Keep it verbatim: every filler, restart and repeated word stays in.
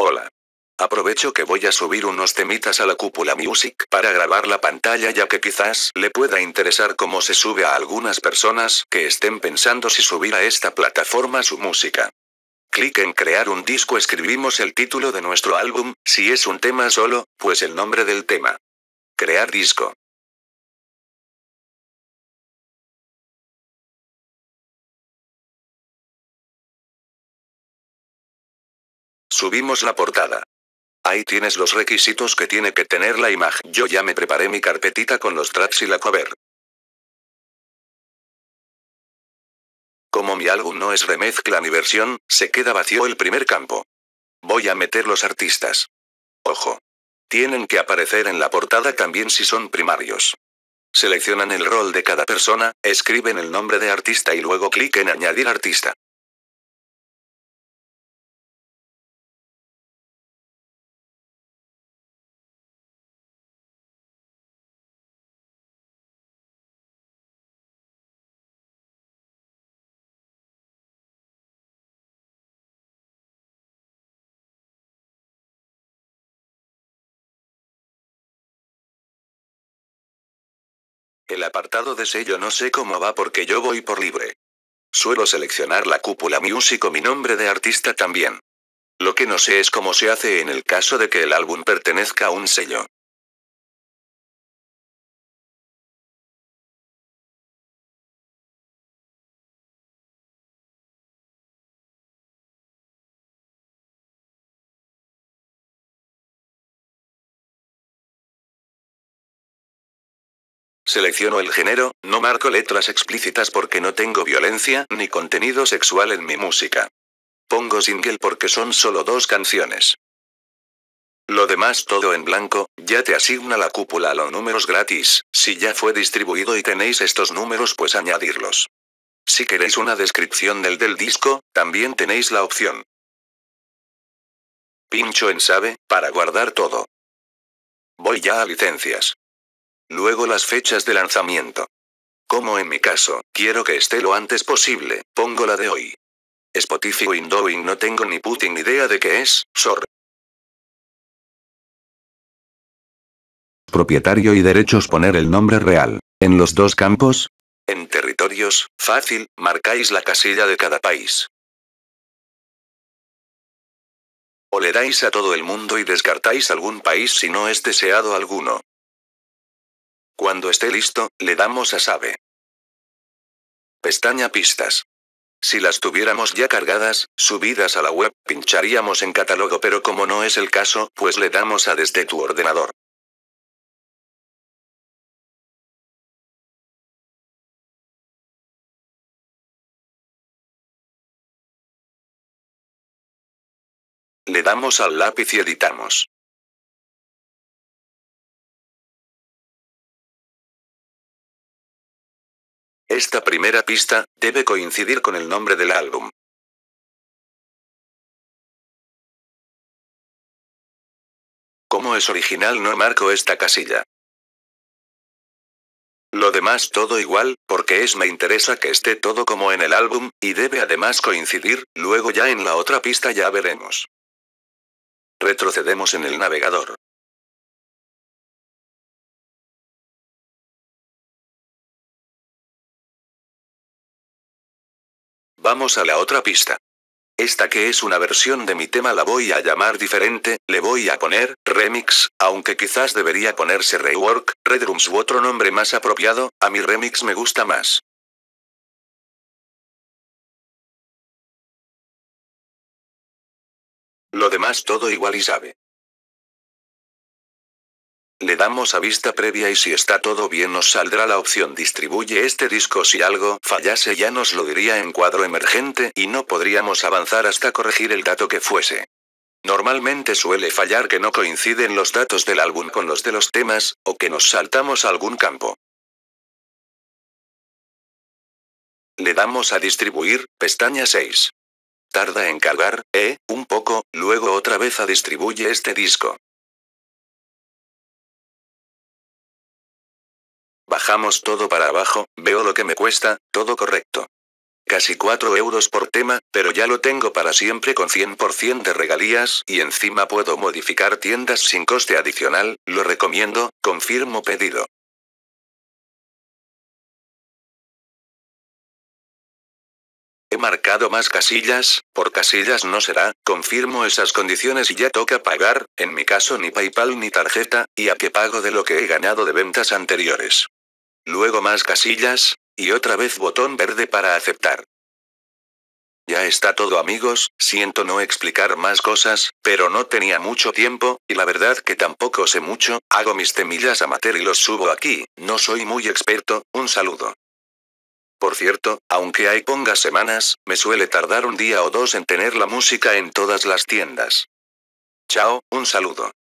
Hola. Aprovecho que voy a subir unos temitas a la Cúpula Music para grabar la pantalla, ya que quizás le pueda interesar cómo se sube a algunas personas que estén pensando si subir a esta plataforma su música. Clic en crear un disco, escribimos el título de nuestro álbum, si es un tema solo, pues el nombre del tema. Crear disco. Subimos la portada. Ahí tienes los requisitos que tiene que tener la imagen. Yo ya me preparé mi carpetita con los tracks y la cover. Como mi álbum no es remezcla ni versión, se queda vacío el primer campo. Voy a meter los artistas. Ojo. Tienen que aparecer en la portada también si son primarios. Seleccionan el rol de cada persona, escriben el nombre de artista y luego clic en añadir artista. El apartado de sello no sé cómo va porque yo voy por libre. Suelo seleccionar la Cúpula Music o mi nombre de artista también. Lo que no sé es cómo se hace en el caso de que el álbum pertenezca a un sello. Selecciono el género, no marco letras explícitas porque no tengo violencia ni contenido sexual en mi música. Pongo single porque son solo dos canciones. Lo demás todo en blanco, ya te asigna la cúpula los números gratis, si ya fue distribuido y tenéis estos números pues añadirlos. Si queréis una descripción del del disco, también tenéis la opción. Pincho en Save, para guardar todo. Voy ya a licencias. Luego las fechas de lanzamiento. Como en mi caso, quiero que esté lo antes posible, pongo la de hoy. Spotify o Indowin no tengo ni putin idea de qué es, sorry. Propietario y derechos, poner el nombre real. En los dos campos, en territorios, fácil, marcáis la casilla de cada país. O le dais a todo el mundo y descartáis algún país si no es deseado alguno. Cuando esté listo, le damos a Save. Pestaña Pistas. Si las tuviéramos ya cargadas, subidas a la web, pincharíamos en catálogo, pero como no es el caso, pues le damos a Desde tu ordenador. Le damos al lápiz y editamos. Esta primera pista debe coincidir con el nombre del álbum. Como es original, no marco esta casilla. Lo demás todo igual, porque es me interesa que esté todo como en el álbum, y debe además coincidir, luego ya en la otra pista ya veremos. Retrocedemos en el navegador. Vamos a la otra pista. Esta que es una versión de mi tema la voy a llamar diferente, le voy a poner Remix, aunque quizás debería ponerse Rework, Redrums u otro nombre más apropiado, a mi Remix me gusta más. Lo demás todo igual y sabe. Le damos a vista previa y si está todo bien nos saldrá la opción distribuye este disco. Si algo fallase ya nos lo diría en cuadro emergente y no podríamos avanzar hasta corregir el dato que fuese. Normalmente suele fallar que no coinciden los datos del álbum con los de los temas, o que nos saltamos a algún campo. Le damos a distribuir, pestaña seis. Tarda en cargar, eh, un poco, luego otra vez a distribuye este disco. Bajamos todo para abajo, veo lo que me cuesta, todo correcto. casi cuatro euros por tema, pero ya lo tengo para siempre con cien por ciento de regalías y encima puedo modificar tiendas sin coste adicional, lo recomiendo, confirmo pedido. He marcado más casillas, por casillas no será, confirmo esas condiciones y ya toca pagar, en mi caso ni PayPal ni tarjeta, y a que pago de lo que he ganado de ventas anteriores. Luego más casillas, y otra vez botón verde para aceptar. Ya está todo amigos, siento no explicar más cosas, pero no tenía mucho tiempo, y la verdad que tampoco sé mucho, hago mis temillas amateur y los subo aquí, no soy muy experto, un saludo. Por cierto, aunque ahí ponga semanas, me suele tardar un día o dos en tener la música en todas las tiendas. Chao, un saludo.